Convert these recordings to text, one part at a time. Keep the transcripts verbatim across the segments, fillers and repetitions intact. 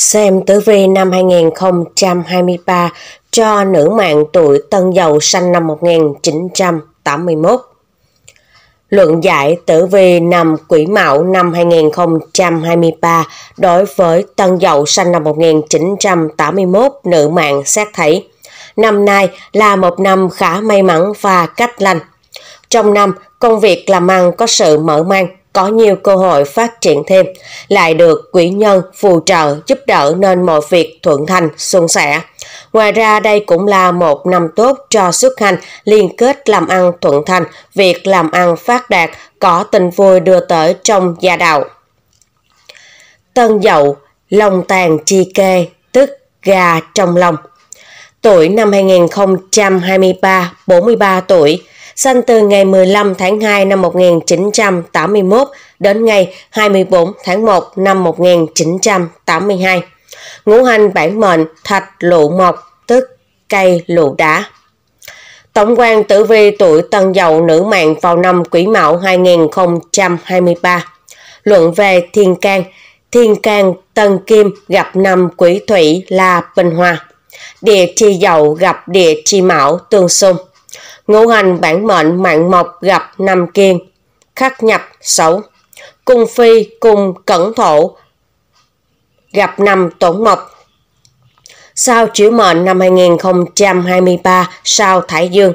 Xem tử vi năm hai nghìn không trăm hai mươi ba cho nữ mạng tuổi Tân Dậu sinh năm một nghìn chín trăm tám mươi mốt. Luận giải tử vi năm Quỷ Mão năm hai nghìn không trăm hai mươi ba đối với Tân Dậu sinh năm một nghìn chín trăm tám mươi mốt nữ mạng sát Thủy. Năm nay là một năm khá may mắn và cách lành. Trong năm, công việc làm ăn có sự mở mang, có nhiều cơ hội phát triển thêm, lại được quý nhân phù trợ giúp đỡ nên mọi việc thuận thành, suôn sẻ. Ngoài ra đây cũng là một năm tốt cho xuất hành, liên kết làm ăn thuận thành, việc làm ăn phát đạt, có tình vui đưa tới trong gia đạo. Tân Dậu, lòng tàn chi kê, tức gà trong lòng. Tuổi năm hai nghìn không trăm hai mươi ba, bốn mươi ba tuổi. Sinh từ ngày mười lăm tháng hai năm một nghìn chín trăm tám mươi mốt đến ngày hai mươi tư tháng một năm một nghìn chín trăm tám mươi hai. Ngũ hành bản mệnh thạch lụ mộc, tức cây lụ đá. Tổng quan tử vi tuổi Tân Dậu nữ mạng vào năm Quý Mão hai nghìn không trăm hai mươi ba. Luận về thiên can. Thiên can Tân Kim gặp năm Quý Thủy là bình hòa. Địa chi Dậu gặp địa chi Mão tương xung. Ngũ hành bản mệnh mạng mộc gặp năm kiên, khắc nhập xấu. Cung phi cùng cẩn thổ gặp năm tổn mộc. Sao chiếu mệnh năm hai nghìn không trăm hai mươi ba sao Thái Dương.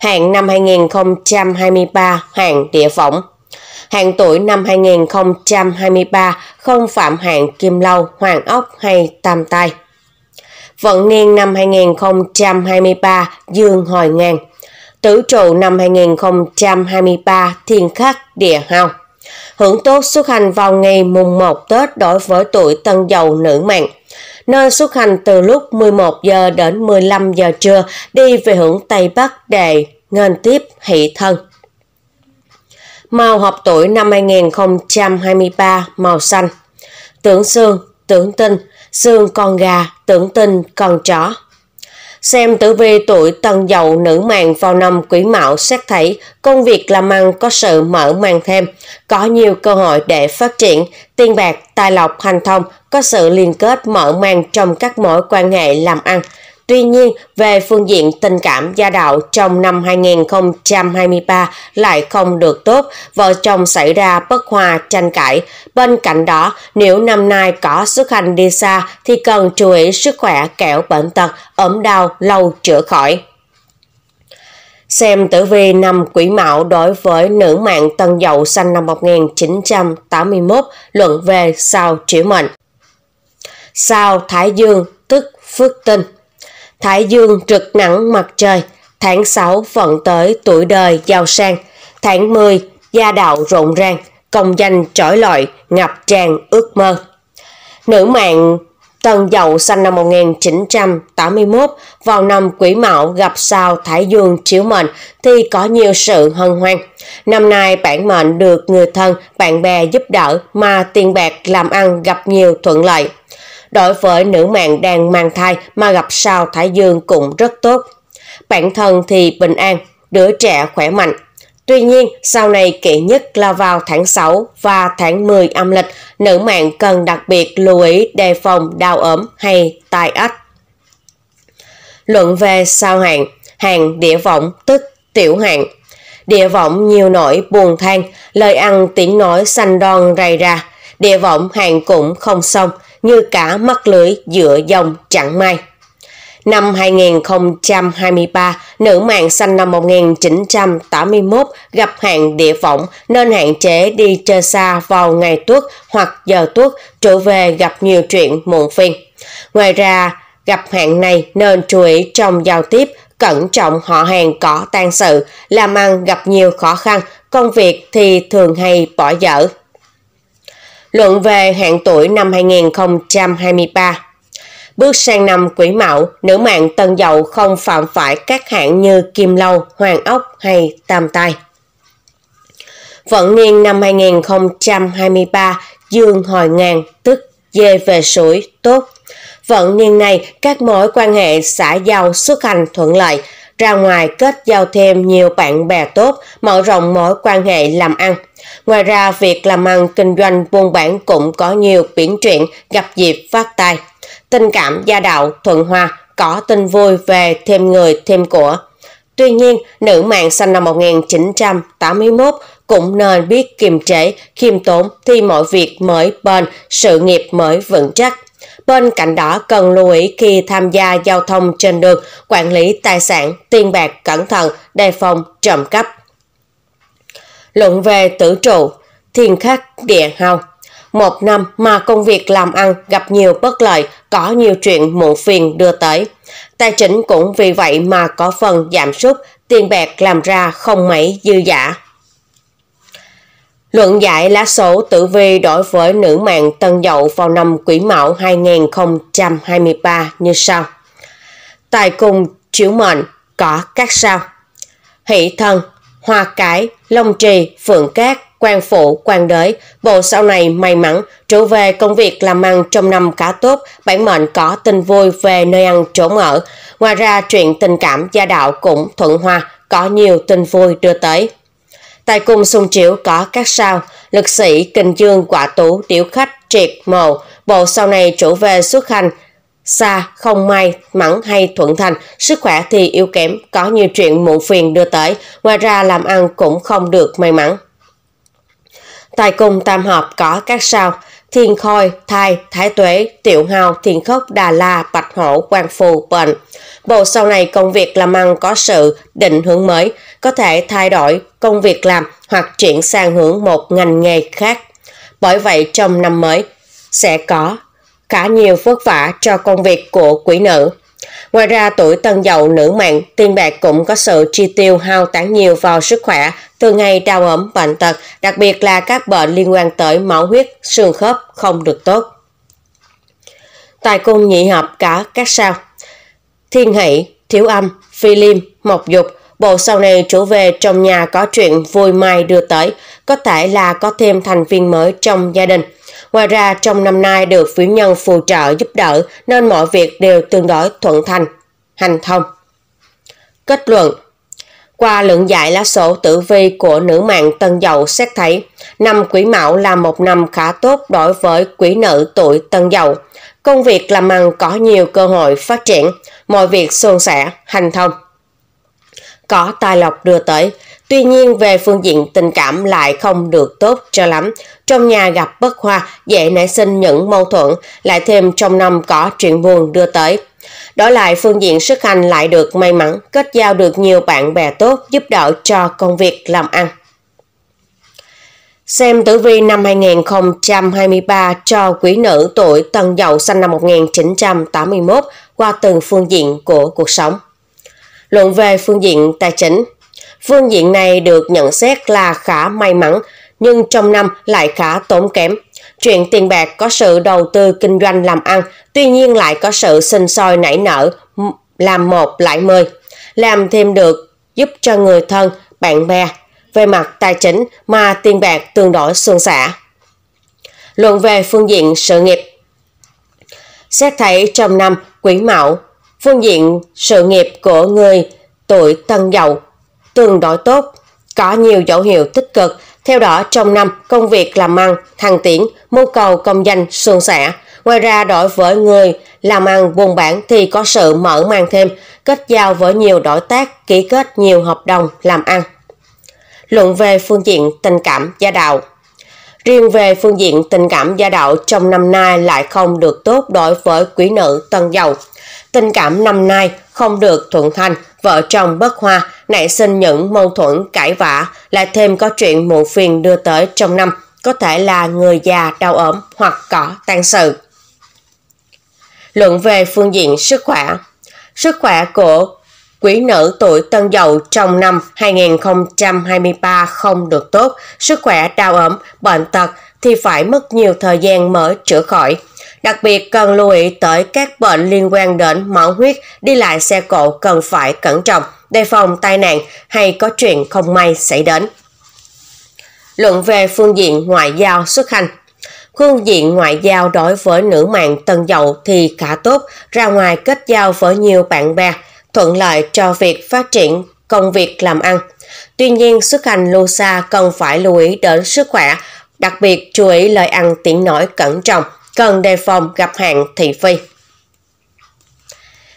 Hạn năm hai nghìn không trăm hai mươi ba hạn địa võng. Hạn tuổi năm hai nghìn không trăm hai mươi ba không phạm hạn kim lâu, hoàng ốc hay tam tai. Vận niên năm hai nghìn không trăm hai mươi ba dương hồi ngàn. Tử trụ năm hai nghìn không trăm hai mươi ba thiên khắc địa hao. Hưởng tốt xuất hành vào ngày mùng một Tết đối với tuổi Tân Dậu nữ mạng. Nơi xuất hành từ lúc mười một giờ đến mười lăm giờ trưa, đi về hướng Tây Bắc để nghênh tiếp hỷ thân. Màu hợp tuổi năm hai nghìn không trăm hai mươi ba màu xanh. Tướng xương, tướng tinh, xương con gà, tướng tinh con chó. Xem tử vi tuổi Tân Dậu nữ mạng vào năm Quý Mão sát Thủy, công việc làm ăn có sự mở mang thêm, có nhiều cơ hội để phát triển, tiền bạc, tài lộc hành thông, có sự liên kết mở mang trong các mối quan hệ làm ăn. Tuy nhiên, về phương diện tình cảm gia đạo trong năm hai nghìn không trăm hai mươi ba lại không được tốt, vợ chồng xảy ra bất hòa tranh cãi. Bên cạnh đó, nếu năm nay có xuất hành đi xa thì cần chú ý sức khỏe kẻo bệnh tật, ốm đau lâu chữa khỏi. Xem tử vi năm Quý Mão đối với nữ mạng Tân Dậu sinh năm một nghìn chín trăm tám mươi mốt, luận về sao chiếu mệnh. Sao Thái Dương tức Phước Tinh. Thái Dương rực nắng mặt trời, tháng sáu vận tới tuổi đời giàu sang, tháng mười gia đạo rộn ràng, công danh trỗi lọi, ngập tràn ước mơ. Nữ mạng Tân Dậu sinh năm một nghìn chín trăm tám mươi mốt vào năm Quý Mão gặp sao Thái Dương chiếu mệnh thì có nhiều sự hân hoan. Năm nay bản mệnh được người thân, bạn bè giúp đỡ mà tiền bạc làm ăn gặp nhiều thuận lợi. Đối với nữ mạng đang mang thai mà gặp sao Thái Dương cũng rất tốt. Bản thân thì bình an, đứa trẻ khỏe mạnh. Tuy nhiên, sau này kỹ nhất là vào tháng sáu và tháng mười âm lịch, nữ mạng cần đặc biệt lưu ý đề phòng đau ốm hay tai ách. Luận về sao hạn. Hạn địa võng tức tiểu hạn. Địa võng nhiều nỗi buồn than, lời ăn tiếng nói xanh đon rầy ra. Địa võng hạn cũng không xong, như cả mắc lưỡi giữa dòng chẳng may. Năm hai nghìn không trăm hai mươi ba, nữ mạng sinh năm một nghìn chín trăm tám mươi mốt gặp hạn địa võng nên hạn chế đi chơi xa vào ngày tuất hoặc giờ tuất, trở về gặp nhiều chuyện muộn phiền. Ngoài ra, gặp hạn này nên chú ý trong giao tiếp, cẩn trọng họ hàng có tang sự, làm ăn gặp nhiều khó khăn, công việc thì thường hay bỏ dở. Luận về hạn tuổi năm hai nghìn không trăm hai mươi ba. Bước sang năm Quý Mão, nữ mạng Tân Dậu không phạm phải các hạn như kim lâu, hoàng ốc hay tam tai. Vận niên năm hai nghìn không trăm hai mươi ba, dương hồi ngàn, tức dê về sủi tốt. Vận niên này, các mối quan hệ xã giao xuất hành thuận lợi, ra ngoài kết giao thêm nhiều bạn bè tốt, mở rộng mối quan hệ làm ăn. Ngoài ra, việc làm ăn kinh doanh buôn bản cũng có nhiều biến chuyện, gặp dịp phát tài. Tình cảm gia đạo thuận hòa, có tin vui về thêm người thêm của. Tuy nhiên, nữ mạng sinh năm một nghìn chín trăm tám mươi mốt cũng nên biết kiềm chế, khiêm tốn thì mọi việc mới bền, sự nghiệp mới vững chắc. Bên cạnh đó, cần lưu ý khi tham gia giao thông trên đường, quản lý tài sản, tiền bạc cẩn thận, đề phòng trộm cắp. Luận về tử trụ, thiên khắc địa hao. Một năm mà công việc làm ăn gặp nhiều bất lợi, có nhiều chuyện muộn phiền đưa tới. Tài chính cũng vì vậy mà có phần giảm sút, tiền bạc làm ra không mấy dư giả. Luận giải lá số tử vi đối với nữ mạng Tân Dậu vào năm Quý Mão hai nghìn không trăm hai mươi ba như sau. Tài cung chiếu mệnh có các sao: Hỷ Thân, Hoa Cái, Long Trì, Phượng Cát, Quan Phụ, Quan Đới. Bộ sau này may mắn, trở về công việc làm ăn trong năm khá tốt, bản mệnh có tin vui về nơi ăn trốn ở. Ngoài ra, chuyện tình cảm gia đạo cũng thuận hòa, có nhiều tin vui đưa tới. Tài cung xung chiếu có các sao: Lực Sĩ, Kinh Dương, Quả Tú, Điểu Khách, Triệt, Mộ. Bộ sau này trở về xuất hành xa không may mắn hay thuận thành, sức khỏe thì yếu kém, có nhiều chuyện muộn phiền đưa tới. Ngoài ra, làm ăn cũng không được may mắn. Tài cung tam hợp có các sao: Thiên Khôi, Thai, Thái Tuế, Tiểu Hào, Thiên Khốc, Đà La, Bạch Hổ, Quan Phù, Bệnh. Bộ sau này công việc làm ăn có sự định hướng mới, có thể thay đổi công việc làm hoặc chuyển sang hướng một ngành nghề khác. Bởi vậy, trong năm mới sẽ có khá nhiều vất vả cho công việc của quý nữ. Ngoài ra, tuổi Tân Dậu nữ mạng, tiền bạc cũng có sự chi tiêu hao tán nhiều vào sức khỏe, thường ngày đau ốm bệnh tật, đặc biệt là các bệnh liên quan tới máu huyết, xương khớp không được tốt. Tài cung nhị hợp cả các sao: Thiên Hỷ, Thiếu Âm, Phi Liêm, Mộc Dục. Bộ sau này trở về trong nhà có chuyện vui mai đưa tới, có thể là có thêm thành viên mới trong gia đình. Ngoài ra, trong năm nay được quý nhân phù trợ giúp đỡ nên mọi việc đều tương đối thuận thành, hành thông. Kết luận, qua luận giải lá số tử vi của nữ mạng Tân Dậu xét thấy, năm Quý Mão là một năm khá tốt đối với quý nữ tuổi Tân Dậu. Công việc làm ăn có nhiều cơ hội phát triển, mọi việc suôn sẻ, hành thông, có tài lộc đưa tới. Tuy nhiên, về phương diện tình cảm lại không được tốt cho lắm. Trong nhà gặp bất hòa, dễ nảy sinh những mâu thuẫn, lại thêm trong năm có chuyện buồn đưa tới. Đổi lại, phương diện sức hành lại được may mắn, kết giao được nhiều bạn bè tốt, giúp đỡ cho công việc làm ăn. Xem tử vi năm hai nghìn không trăm hai mươi ba cho quý nữ tuổi Tân Dậu sinh năm một nghìn chín trăm tám mươi mốt qua từng phương diện của cuộc sống. Luận về phương diện tài chính, phương diện này được nhận xét là khá may mắn, nhưng trong năm lại khá tốn kém. Chuyện tiền bạc có sự đầu tư kinh doanh làm ăn, tuy nhiên lại có sự sinh sôi nảy nở, làm một lại mười, làm thêm được giúp cho người thân, bạn bè. Về mặt tài chính mà tiền bạc tương đối suôn sẻ. Luận về phương diện sự nghiệp, xét thấy trong năm Quý Mão, phương diện sự nghiệp của người tuổi Tân Dậu tương đối tốt, có nhiều dấu hiệu tích cực. Theo đó, trong năm công việc làm ăn thăng tiến, mưu cầu công danh suôn sẻ. Ngoài ra, đối với người làm ăn buôn bán thì có sự mở mang thêm, kết giao với nhiều đối tác, ký kết nhiều hợp đồng làm ăn. Luận về phương diện tình cảm gia đạo, riêng về phương diện tình cảm gia đạo trong năm nay lại không được tốt đối với quý nữ Tân Dậu. Tình cảm năm nay không được thuận thành, vợ chồng bất hòa, nảy sinh những mâu thuẫn cãi vã, lại thêm có chuyện muộn phiền đưa tới trong năm, có thể là người già đau ốm hoặc có tang sự. Luận về phương diện sức khỏe, sức khỏe của quý nữ tuổi Tân Dậu trong năm hai nghìn không trăm hai mươi ba không được tốt, sức khỏe đau ốm, bệnh tật thì phải mất nhiều thời gian mới chữa khỏi. Đặc biệt cần lưu ý tới các bệnh liên quan đến máu huyết, đi lại xe cộ cần phải cẩn trọng, đề phòng tai nạn hay có chuyện không may xảy đến. Luận về phương diện ngoại giao xuất hành, phương diện ngoại giao đối với nữ mạng Tân Dậu thì khá tốt, ra ngoài kết giao với nhiều bạn bè, thuận lợi cho việc phát triển công việc làm ăn. Tuy nhiên, xuất hành lưu xa cần phải lưu ý đến sức khỏe, đặc biệt chú ý lời ăn tiếng nói cẩn trọng, cần đề phòng gặp hạn thị phi.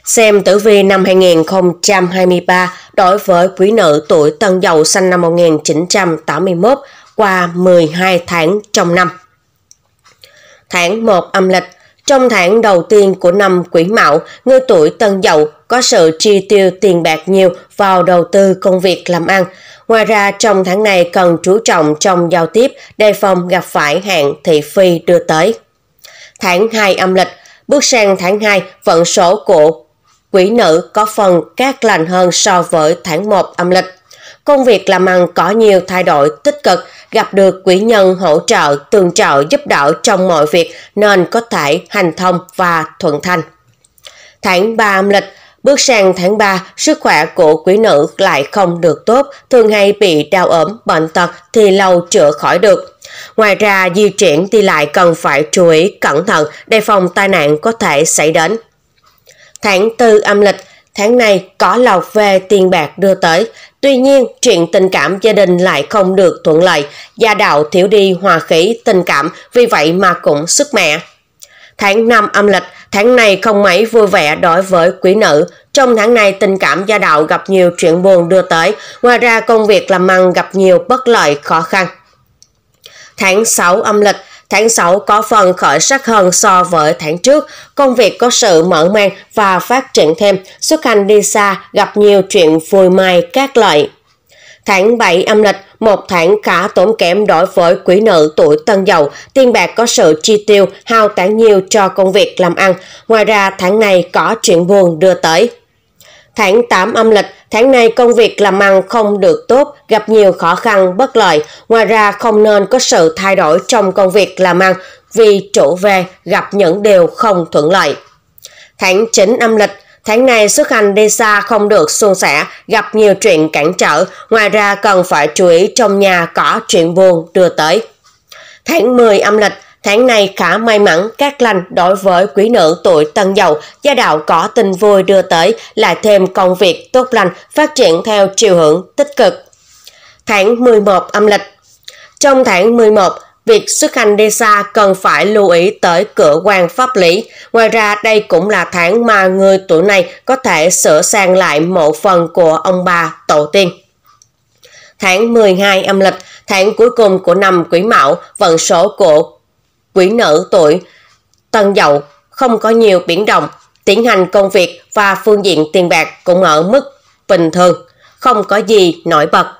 Xem tử vi năm hai nghìn không trăm hai mươi ba đối với quý nữ tuổi Tân Dậu sinh năm một nghìn chín trăm tám mươi mốt qua mười hai tháng trong năm. Tháng một âm lịch. Trong tháng đầu tiên của năm Quý Mão, người tuổi Tân Dậu có sự chi tiêu tiền bạc nhiều vào đầu tư công việc làm ăn. Ngoài ra, trong tháng này cần chú trọng trong giao tiếp, đề phòng gặp phải hạn thị phi đưa tới. Tháng hai âm lịch. Bước sang tháng hai, vận số của quý nữ có phần cát lành hơn so với tháng một âm lịch. Công việc làm ăn có nhiều thay đổi tích cực, gặp được quý nhân hỗ trợ, tương trợ giúp đỡ trong mọi việc nên có thể hành thông và thuận thành. Tháng ba âm lịch. Bước sang tháng ba, sức khỏe của quý nữ lại không được tốt, thường hay bị đau ốm, bệnh tật thì lâu chữa khỏi được. Ngoài ra, di chuyển đi lại cần phải chú ý cẩn thận, đề phòng tai nạn có thể xảy đến. Tháng tư âm lịch. Tháng này có lộc về tiền bạc đưa tới, tuy nhiên chuyện tình cảm gia đình lại không được thuận lợi, gia đạo thiếu đi hòa khí tình cảm, vì vậy mà cũng sức mẻ. Tháng năm âm lịch. Tháng này không mấy vui vẻ đối với quý nữ. Trong tháng này tình cảm gia đạo gặp nhiều chuyện buồn đưa tới, ngoài ra công việc làm ăn gặp nhiều bất lợi khó khăn. Tháng sáu âm lịch. Tháng sáu có phần khởi sắc hơn so với tháng trước, công việc có sự mở mang và phát triển thêm, xuất hành đi xa gặp nhiều chuyện vui may các loại. Tháng bảy âm lịch, một tháng khá tốn kém đối với quý nữ tuổi Tân Dậu, tiền bạc có sự chi tiêu, hao tán nhiều cho công việc làm ăn, ngoài ra tháng này có chuyện buồn đưa tới. Tháng tám âm lịch, tháng này công việc làm ăn không được tốt, gặp nhiều khó khăn bất lợi, ngoài ra không nên có sự thay đổi trong công việc làm ăn vì chủ về gặp những điều không thuận lợi. Tháng chín âm lịch, tháng này xuất hành đi xa không được suôn sẻ, gặp nhiều chuyện cản trở, ngoài ra cần phải chú ý trong nhà có chuyện buồn đưa tới. Tháng mười âm lịch, tháng này khá may mắn, cát lành đối với quý nữ tuổi Tân Dậu, gia đạo có tin vui đưa tới, lại thêm công việc tốt lành, phát triển theo chiều hướng tích cực. Tháng mười một âm lịch. Trong tháng mười một, việc xuất hành đi xa cần phải lưu ý tới cửa quan pháp lý. Ngoài ra, đây cũng là tháng mà người tuổi này có thể sửa sang lại mộ phần của ông bà tổ tiên. Tháng mười hai âm lịch, tháng cuối cùng của năm Quý Mão, vận số của quý nữ tuổi Tân Dậu không có nhiều biến động, tiến hành công việc và phương diện tiền bạc cũng ở mức bình thường, không có gì nổi bật.